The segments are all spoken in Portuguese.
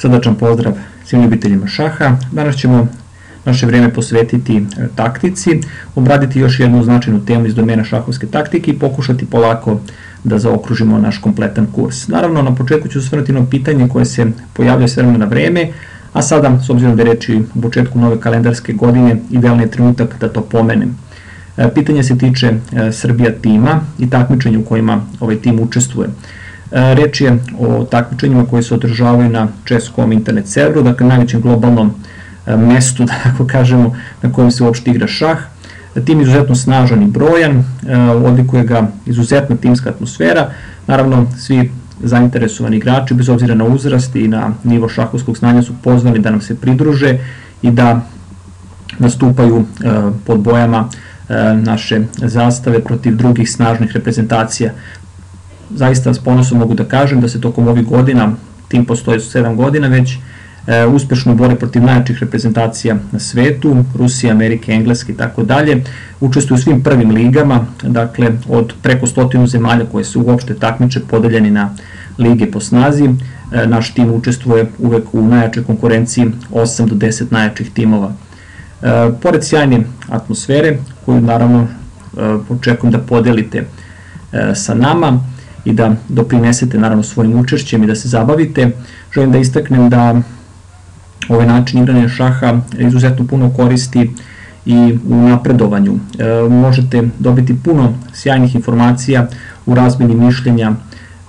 Srdačan pozdrav svim ljubiteljima šaha. Danas ćemo naše vreme posvetiti taktici, obraditi još jednu značajnu temu iz domena šahovske taktike i pokušati polako da zaokružimo naš kompletan kurs. Naravno, na početku ću osvrnuti na pitanje koje se pojavlja s vremena na vreme, a sada, s obzirom da je reč o početku nove kalendarske godine, idealni je trenutak da to pomenem. Pitanje se tiče Srbija tima i takmičenja u kojima ovaj tim učestvuje. Reč je o takmičenjima koje se održavaju na Chess.com internet serveru, dakle najvećem globalnom mestu, tako kažemo, na kojem se uopšte igra šah. Tim je izuzetno snažan i brojan, odlikuje ga izuzetna timska atmosfera. Naravno, svi zainteresovani igrači, bez obzira na uzrast i na nivo šahovskog znanja, su pozvani da nam se pridruže i da nastupaju pod bojama naše zastave protiv drugih snažnih reprezentacija. Zaista s ponosom mogu da kažem da se tokom ovih godina, tim postoji su 7 godina već, uspešno bore protiv najjačih reprezentacija na svetu, Rusije, Amerike, Engleske i tako dalje. Učestvuju u svim prvim ligama, dakle od preko 100 zemalja koje se uopšte takmiče, podeljeni na lige po snazi. Naš tim učestvuje uvek u najjačoj konkurenciji 8 do 10 najjačih timova. Pored sjajne atmosfere, koju naravno očekujem da podelite sa nama i da doprinesete naravno svojim učešćem i da se zabavite, želim da istaknem da ovaj način igranja šaha izuzetno puno koristi i u napredovanju. Možete dobiti puno sjajnih informacija u razmeni mišljenja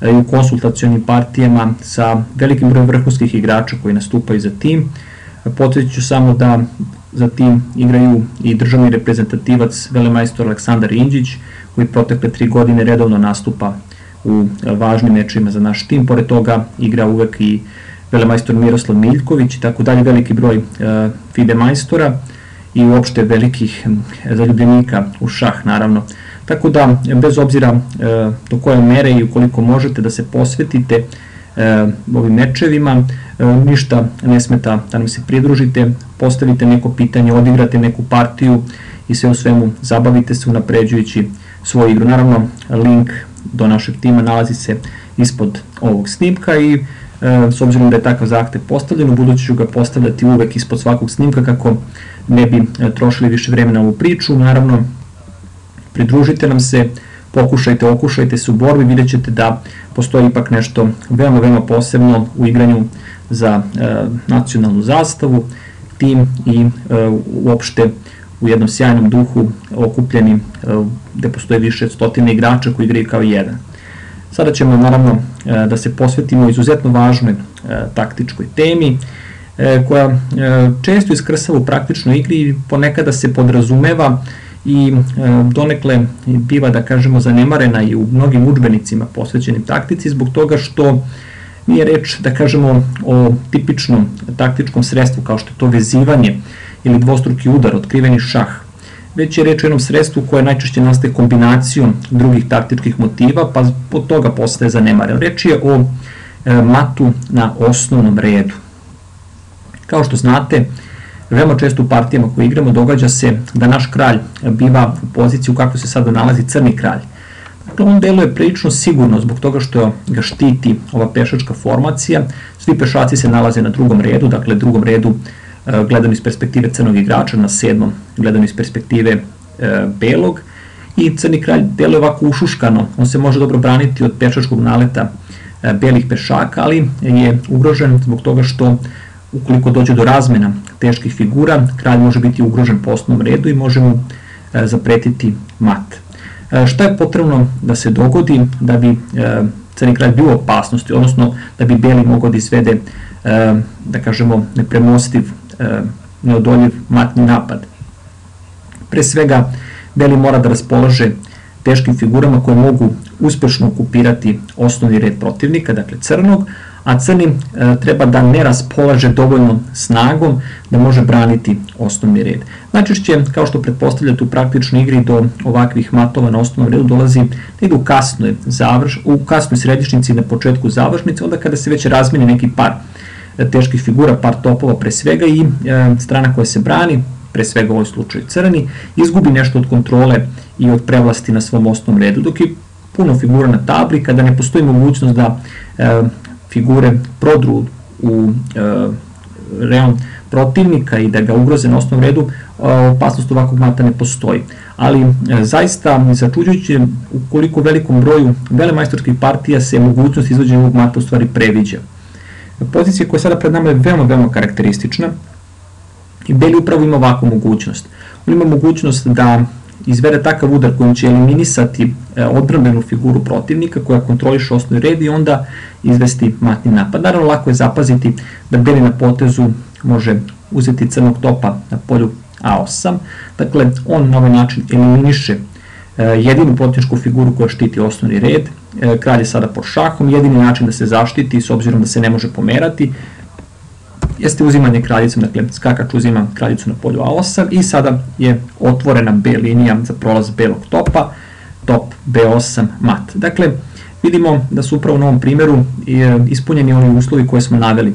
i u konsultacionim partijama sa velikim brojem vrhunskih igrača koji nastupaju za tim. Podsjetit ću samo da za tim igraju i državni reprezentativac velemajstor Aleksandar Indžić, koji protekle 3 godine redovno nastupa u važnim mečevima za naš tim. Pored toga igra uvek i velemajstor Miroslav Miljković i tako dalje, veliki broj FIDE majstora i uopšte velikih zaljubljenika u šah, naravno. Tako da, bez obzira do koje mere i ukoliko možete da se posvetite ovim mečevima, ništa ne smeta da nam se pridružite, postavite neko pitanje, odigrate neku partiju i sve u svemu zabavite se unapređujući svoju igru. Naravno, link do našeg tima nalazi se ispod ovog snimka i s obzirom da je takav zahtev postavljen, u budući ću ga postavljati uvek ispod svakog snimka kako ne bi trošili više vremena u ovu priču. Naravno, pridružite nam se, pokušajte, okušajte se u borbi, vidjet ćete da postoji ipak nešto veoma, veoma posebno u igranju za nacionalnu zastavu, tim i uopšte u jednom sjajnom duhu okupljeni gde postoje više stotine igrača koji igraju kao jedan. Sada ćemo naravno da se posvetimo izuzetno važnoj taktičkoj temi koja često iskrsava u praktičnoj igri i ponekada se podrazumeva i donekle biva, da kažemo, zanemarena i u mnogim udžbenicima posvećenim taktici zbog toga što nije reč, da kažemo, o tipičnom taktičkom sredstvu kao što je to vezivanje ili dvostruki udar, otkriveni šah, već je reč o jednom sredstvu koje najčešće nastaje kombinacijom drugih taktičkih motiva, pa od toga postaje zanemareno. Reč je o matu na osnovnom redu. Kao što znate, veoma često u partijama koje igramo događa se da naš kralj biva u poziciju kako se sada nalazi crni kralj. Dakle, on deluje prilično sigurno zbog toga što ga štiti ova pešačka formacija. Svi pešaci se nalaze na drugom redu, dakle drugom redu gledano iz perspektive crnog igrača, na 7. gledano iz perspektive belog, i crni kralj deluje ovako ušuškano. On se može dobro braniti od pešačkog naleta belih pešaka, ali je ugrožen zbog toga što ukoliko dođe do razmena teških figura, kralj može biti ugrožen po osnovnom redu i može mu zapretiti mat. Šta je potrebno da se dogodi da bi crni kralj bio u opasnosti, odnosno da bi beli mogao da izvede, da kažemo, nepremostiv, neodoljiv matni napad? Pre svega, beli mora da raspolaže teškim figurama koje mogu uspešno okupirati osnovni red protivnika, dakle crnog, a crni treba da ne raspolaže dovoljnom snagom da može braniti osnovni red. Najčešće, kao što pretpostavljate, u praktičnoj igri do ovakvih matova na osnovnom redu dolazi negde u kasnoj središnjici, na početku završnice, onda kada se već razmeni neki par teških figura, par topova pre svega, i strana koja se brani, pre svega u ovom slučaju crni, izgubi nešto od kontrole i od prevlasti na svom osnovnom redu, dok je puno figura na tabli, kada ne postoji mogućnost da figure prodru u reon protivnika i da ga ugroze na osnovnom redu, opasnost ovakvog mata ne postoji. Ali zaista začuđujuće u koliko velikom broju velemajstorskih partija se mogućnost izvođenja ovog mata u stvari previđa. Pozicija koja je sada pred nama je veoma karakteristična i beli upravo ima ovakvu mogućnost. On ima mogućnost da izvede takav udar kojim će eliminisati odbrambenu figuru protivnika koja kontroliše osnovni red i onda izvesti matni napad. Naravno, lako je zapaziti da beli na potezu može uzeti crnog topa na polju A8. Dakle, on na ovaj način eliminiše jedinu protivničku figuru koja štiti osnovni red. Kralj je sada pod šahom, jedini način da se zaštiti, s obzirom da se ne može pomerati, jeste uzimanje kraljicom, dakle skakač uzima kraljicu na polju A8 i sada je otvorena B linija za prolaz belog topa, top B8 mat. Dakle, vidimo da su upravo na ovom primjeru ispunjeni oni uslovi koje smo naveli.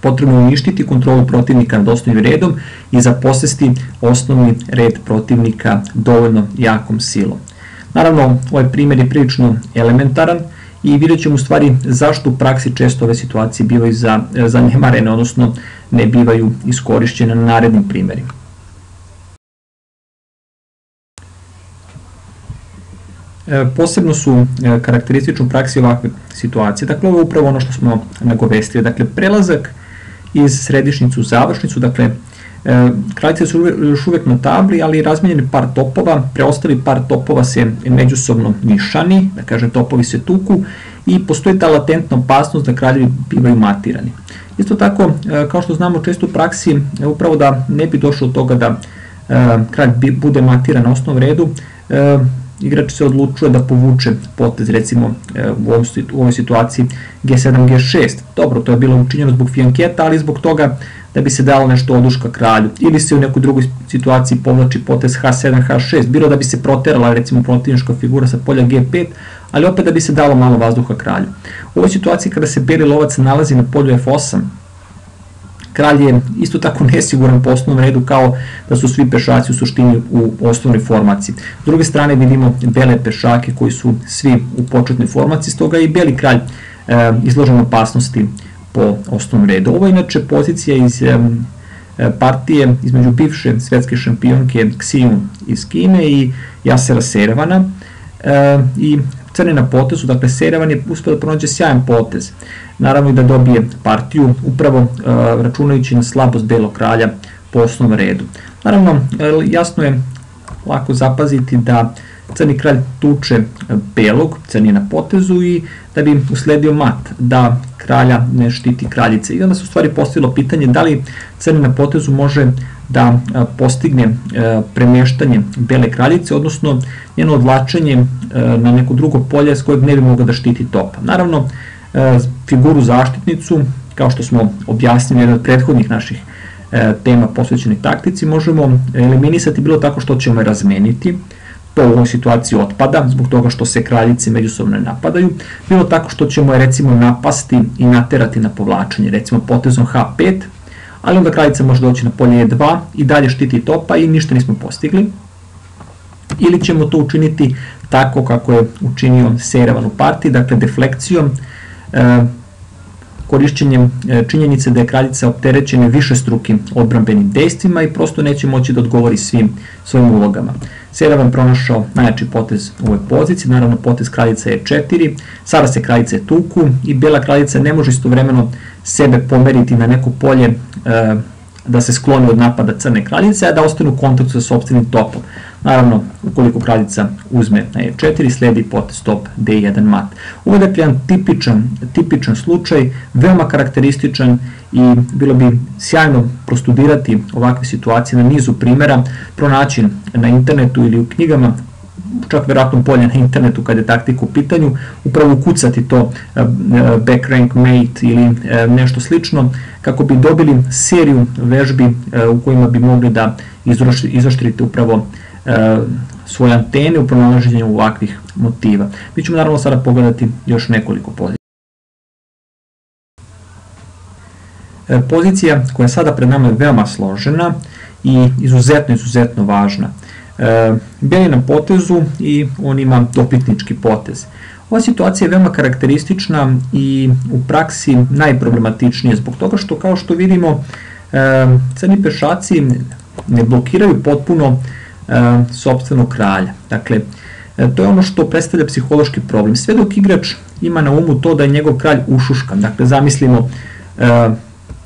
Potrebno je uništiti kontrolu protivnika nad osnovnim redom i zaposesti osnovni red protivnika dovoljno jakom silom. Naravno, ovaj primjer je prilično elementaran i vidjet ćemo u stvari zašto u praksi često ove situacije bivaju zanemarene, odnosno ne bivaju iskorišćene na narednim primjerima. Posebno su karakteristične u praksi ovakve situacije. Dakle, ovo je upravo ono što smo nagovestili. Dakle, prelazak iz središnjicu u završnicu, dakle, kraljice su još uvijek na tabli, ali razmenjeni par topova, preostali par topova se međusobno nišani, da kažem topovi se tuku i postoji ta latentna opasnost da kraljevi bivaju matirani. Isto tako, kao što znamo često u praksi, upravo da ne bi došlo od toga da kralj bude matiran na osnovnom redu, igrač se odlučuje da povuče potez, recimo u ovoj situaciji G7, G6. Dobro, to je bilo učinjeno zbog fijanketa, ali zbog toga da bi se dalo nešto oduška kralju. Ili se u nekoj drugoj situaciji povlači potez H7, H6, bilo da bi se proterala, recimo, protivnička figura sa polja G5, ali opet da bi se dalo malo vazduha kralju. U ovoj situaciji kada se beli lovac nalazi na polju F8, kralj je isto tako nesiguran po osnovnom redu kao da su svi pešaci u suštini u osnovnoj formaciji. S druge strane vidimo bele pešake koji su svi u početnoj formaciji, stoga je i beli kralj izložen opasnosti po osnovnom redu. Ovo je inače pozicija iz partije između bivše svetske šampionke Ksijun iz Kine i Jasera Severana i crne na potezu, dakle Seiravan je uspio da pronađe sjajan potez, naravno i da dobije partiju, upravo računajući na slabost belog kralja po osnovnom redu. Naravno, jasno je lako zapaziti da crni kralj tuče belog, crni na potezu i da bi usledio mat, da kralja ne štiti kraljice. I onda se u stvari postavilo pitanje da li crni na potezu može da postigne premeštanje bele kraljice, odnosno njeno odlačenje na neko drugo polje s kojeg ne bi mogao da štiti topa. Naravno, figuru zaštitnicu, kao što smo objasnili jedan od prethodnih naših tema posvećenih taktici, možemo eliminisati bilo tako što ćemo je razmeniti. To u ovoj situaciji otpada, zbog toga što se kraljice međusobno napadaju, bilo tako što ćemo je recimo napasti i naterati na povlačenje, recimo potezom H5, ali onda kraljica može doći na polje E2 i dalje štiti topa i ništa nismo postigli. Ili ćemo to učiniti tako kako je učinio Seiravan u partiji, dakle deflekcijom, korišćenjem činjenice da je kraljica opterećena višestrukim odbrambenim dejstvima i prosto neće moći da odgovori svim svojim ulogama. Seiravan pronašao najjači potez u ovoj poziciji, naravno potez kraljica E4, sada se kraljice tuku i bela kraljica ne može istovremeno sebe pomeriti na neko polje da se skloni od napada crne kraljice, a da ostane u kontaktu sa sopstvenim topom. Naravno, ukoliko kraljica uzme na E4, sledi potez top D1 mat. Ovo je jedan tipičan slučaj, veoma karakterističan i bilo bi sjajno prostudirati ovakve situacije na nizu primjera, pronaći na internetu ili u knjigama, čak vjerojatno bolje na internetu kada je taktika u pitanju, upravo ukucati to backrank mate ili nešto slično, kako bi dobili seriju vežbi u kojima bi mogli da izoštrite upravo svoje antene u pronalaženju ovakvih motiva. Mi ćemo naravno sada pogledati još nekoliko pozicija. Pozicija koja je sada pred nama je veoma složena i izuzetno važna. Beli je na potezu i on ima dopitnički potez. Ova situacija je veoma karakteristična i u praksi najproblematičnija zbog toga što, kao što vidimo, crni pešaci ne blokiraju potpuno sopstvenog kralja. Dakle, to je ono što predstavlja psihološki problem. Sve dok igrač ima na umu to da je njegov kralj ušuškan. Dakle, zamislimo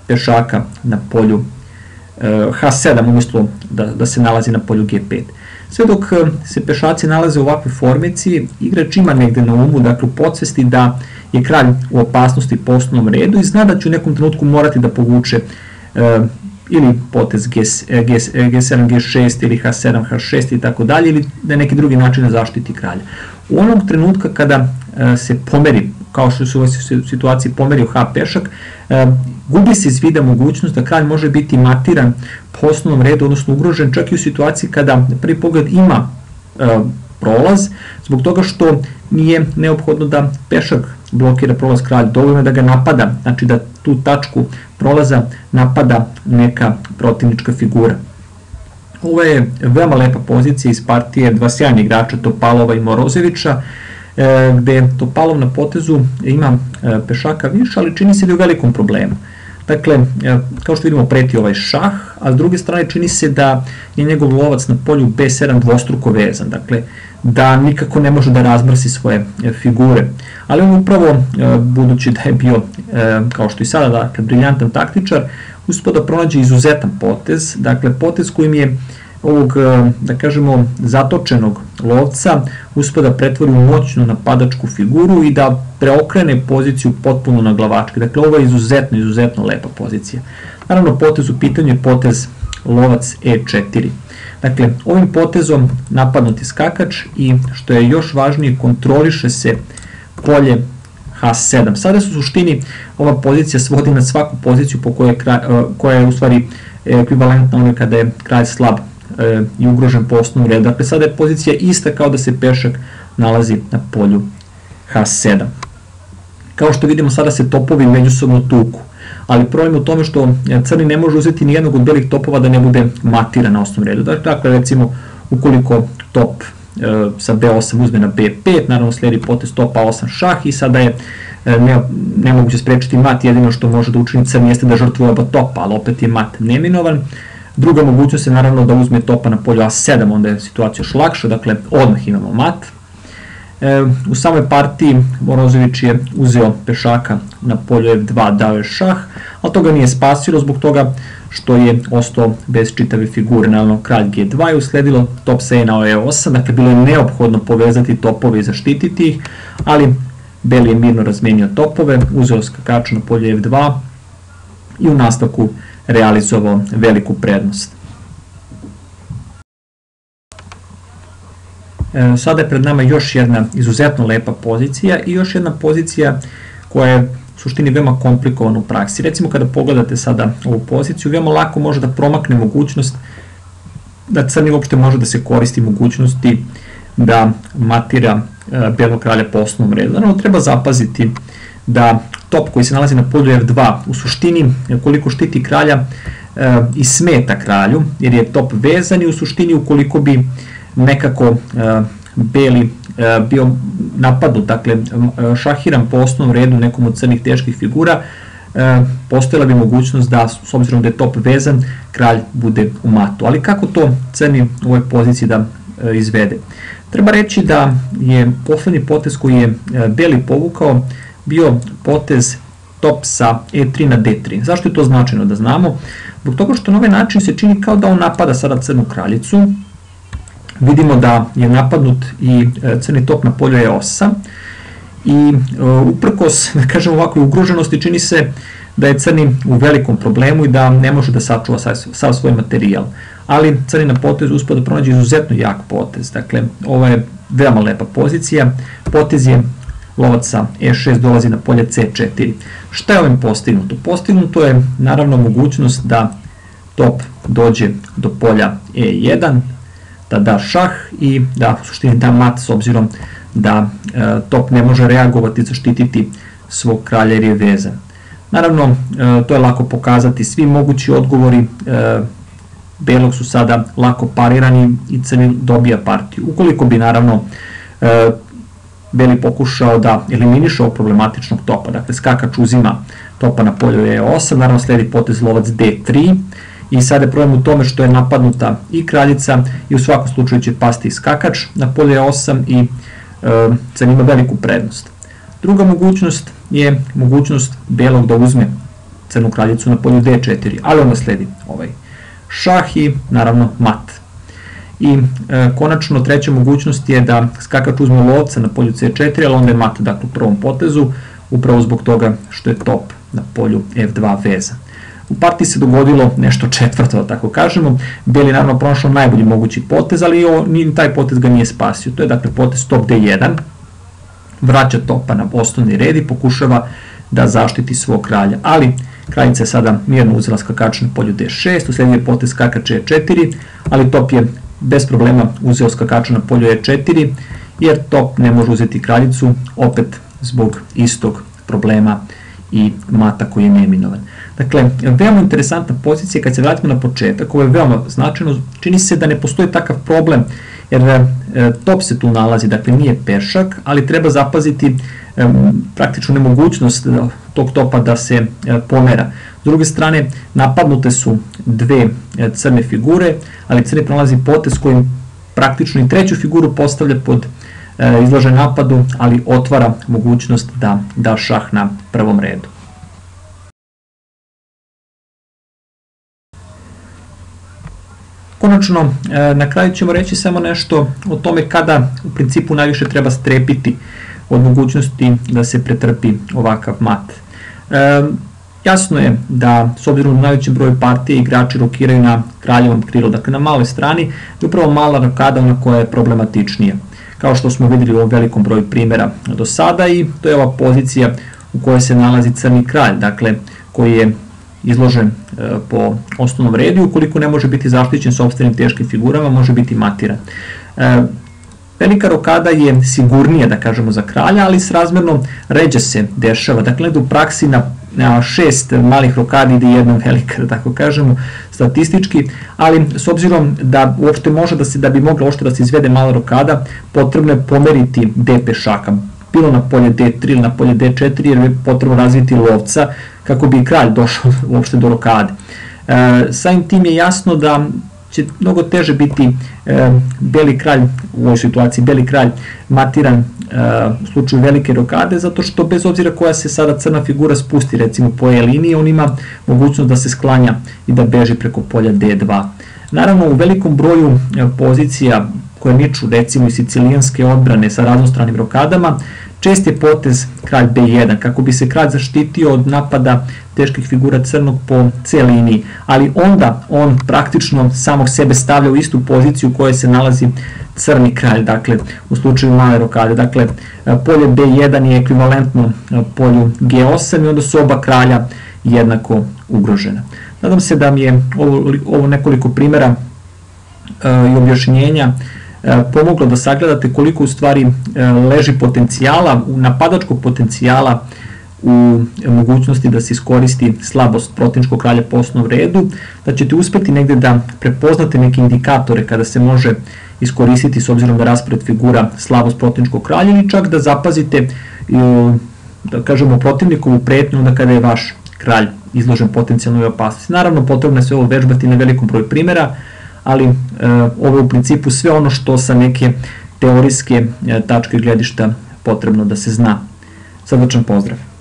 pešaka na polju H7, umjesto da se nalazi na polju G5. Sve dok se pešaci nalaze u ovakvoj formaciji, igrač ima negde na umu, dakle u podsvesti, da je kralj u opasnosti po osnovnom redu i zna da će u nekom trenutku morati da povuče ili potez G7, G6 ili H7, H6 i tako dalje, ili da je neki drugi način da zaštiti kralja. U onog trenutka kada se pomeri, kao što se u ovoj situaciji pomerio H pešak, gubi se iz vida mogućnost da kralj može biti matiran po osnovnom redu, odnosno ugrožen, čak i u situaciji kada na prvi pogled ima prolaz, zbog toga što nije neophodno da pešak blokira prolaz kralja, dovoljno je da ga napada, znači da tu tačku prolaza napada neka protivnička figura. Ovo je veoma lepa pozicija iz partije dva sjajna igrača Topalova i Morozevića, gde Topalov na potezu ima pešaka više, ali čini se da je u velikom problemu. Dakle, kao što vidimo, preti ovaj šah, a s druge strane čini se da je njegov lovac na polju B7 dvostruko vezan, dakle, da nikako ne može da razmrsi svoje figure. Ali on upravo, budući da je bio, kao što i sada, dakle, briljantan taktičar, uspeo da pronađe izuzetan potez, dakle, potez kojim je ovog, da kažemo, zatočenog lovca uspeo da pretvori u moćnu napadačku figuru i da preokrene poziciju potpuno na glavačke. Dakle, ovo je izuzetno, izuzetno lepa pozicija. Naravno, potez u pitanju je potez lovac E4. Dakle, ovim potezom napadnuti skakač i, što je još važnije, kontroliše se polje H7. Sada su u suštini ova pozicija svodi na svaku poziciju koja je u stvari ekvivalentna onoj kada je kralj slab i ugrožen po osnovu reda. Dakle, sada je pozicija ista kao da se pešak nalazi na polju H7. Kao što vidimo, sada se topovi međusobno tuku, ali problem je u tome što crni ne može uzeti nijednog od belih topova da ne bude matiran na osnovnom redu. Dakle, recimo, ukoliko top sa B8 uzme na B5, naravno sledi potez topa 8 šah i sada je nemoguće sprečiti mat, jedino što može da učini crni jeste da žrtvuje oba topa, ali opet je mat neminovan. Druga mogućnost je naravno da uzme topa na polju A7, onda je situacija još lakša, dakle odmah imamo mat. U samoj partiji Morozević je uzeo pešaka na polju F2, dao je šah, ali to ga nije spasilo zbog toga što je ostao bez čitave figure. Naravno, kralj G2 je usledilo top sa E na E8, dakle bilo je neophodno povezati topove i zaštititi ih, ali beli je mirno razmenio topove, uzeo skakača na polju F2 i u nastavku realizovao veliku prednost. Sada je pred nama još jedna izuzetno lepa pozicija i još jedna pozicija koja je u suštini veoma komplikovana u praksi. Recimo, kada pogledate sada ovu poziciju, veoma lako može da promakne mogućnost da crni uopšte može da se koristi mogućnosti da matira belog kralja po osnovnom redu. Naravno, treba zapaziti da top koji se nalazi na polju F2 u suštini koliko štiti kralja i smeta kralju, jer je top vezan i u suštini ukoliko bi nekako beli bio napadnut, dakle šahiran po osnovnom redu nekom od crnih teških figura, postojala bi mogućnost da, s obzirom da je top vezan, kralj bude u matu. Ali kako to crni u ovoj poziciji da izvede? Treba reći da je poslednji potez koji je beli povukao bio potez top sa E3 na D3. Zašto je to značajno da znamo? Zbog toga što na ovaj način se čini kao da on napada sada crnu kraljicu. Vidimo da je napadnut i crni top na polju E8 i uprkos, da kažem, ovakve ugroženosti, čini se da je crni u velikom problemu i da ne može da sačuva sav svoj materijal. Ali crni na potezu uspeo da pronađe izuzetno jak potez. Dakle, ovo je veoma lepa pozicija. Potez je lovaca E6 dolazi na polje C4. Šta je ovim postignuto? Postignuto je, naravno, mogućnost da top dođe do polja E1, da da šah i da u suštini da mat, s obzirom da top ne može reagovati i zaštititi svog kralja jer je vezan. Naravno, to je lako pokazati, svi mogući odgovori belog su sada lako parirani i crni dobija partiju. Ukoliko bi, naravno, Beli pokušao da eliminiše ovog problematičnog topa. Dakle, skakač uzima topa na polju E8, naravno sledi potez lovac D3 i sada je problem u tome što je napadnuta i kraljica i u svakom slučaju će pasti i skakač na polju E8 i Crna ima veliku prednost. Druga mogućnost je mogućnost belog da uzme crnu kraljicu na polju D4, ali onda sledi ovaj šah i naravno mat. I konačno treća mogućnost je da skakač uzme lovca na polju C4, ali onda je mat u prvom potezu, upravo zbog toga što je top na polju F2 veza. U partiji se dogodilo nešto četvrto, da tako kažemo. Beli je naravno pronašao najbolji mogući potez, ali taj potez ga nije spasio. To je dakle potez top D1, vraća topa na osnovni red i pokušava da zaštiti svog kralja. Ali kraljica je sada mirno uzela skakač na polju D6, usledio je potez skakač E4, ali top je bez problema uzeo skakača na polju E4, jer top ne može uzeti kraljicu, opet zbog istog problema i mata koji je neminovan. Dakle, veoma interesantna pozicija, kad se vratimo na početak, ovo je veoma značajno, čini se da ne postoji takav problem, jer top se tu nalazi, dakle nije pešak, ali treba zapaziti praktičnu nemogućnost tog topa da se pomera. S druge strane, napadnute su dve crne figure, ali crni pronalazi potez kojim praktično i treću figuru postavlja pod izložen napadu, ali otvara mogućnost da da šah na prvom redu. Konačno, na kraju ćemo reći samo nešto o tome kada u principu najviše treba strepiti od mogućnosti da se pretrpi ovakav mat. Jasno je da, s obzirom na najveći broj partije, igrači rokiraju na kraljevom krilu, dakle na maloj strani, je upravo mala rokada ona koja je problematičnija. Kao što smo vidjeli u ovom velikom broju primjera do sada, i to je ova pozicija u kojoj se nalazi crni kralj, dakle koji je izložen po osnovnom redu, ukoliko ne može biti zaštićen sopstvenim teškim figurama, može biti matiran. Velika rokada je sigurnija, da kažemo, za kralja, ali srazmerno ređe se dešava. Dakle, u praksi na 6 malih rokada ide jedna velika, da tako kažemo, statistički, ali s obzirom da uopšte može da bi mogla uopšte da se izvede mala rokada, potrebno je pomeriti d pešaka, bilo na polje D3 ili na polje D4, jer je potrebno razviti lovca kako bi kralj došao uopšte do rokade. Samim tim je jasno da će mnogo teže biti beli kralj u ovoj situaciji, beli kralj matiran u slučaju velike rokade, zato što bez obzira koja se sada crna figura spusti, recimo po E liniji, on ima mogućnost da se sklanja i da beži preko polja D2. Naravno, u velikom broju pozicija koje niču, recimo, i sicilijanske odbrane sa raznostranim rokadama, čest je potez kralj B1, kako bi se kralj zaštitio od napada teških figura crnog po C liniji, ali onda on praktično samog sebe stavlja u istu poziciju u kojoj se nalazi crni kralj, dakle, u slučaju male rokade. Dakle, polje B1 je ekvivalentno polju G8 i onda su oba kralja jednako ugrožena. Nadam se da mi je ovo nekoliko primjera i objašnjenja pomoglo da sagledate koliko u stvari leži potencijala, napadačkog potencijala u mogućnosti da se iskoristi slabost protivničkog kralja po osnovnom redu, da ćete uspeti negde da prepoznate neke indikatore kada se može iskoristiti s obzirom da raspored figura slabost protivničkog kralja, ili čak da zapazite, da kažemo, protivnikovu pretnju onda kada je vaš kralj izložen potencijalnoj opasnosti. Naravno, potrebno je sve ovo vežbati na velikom broju primjera, ali ovo je u principu sve ono što sa neke teorijske tačke gledišta potrebno da se zna. Srdačan pozdrav!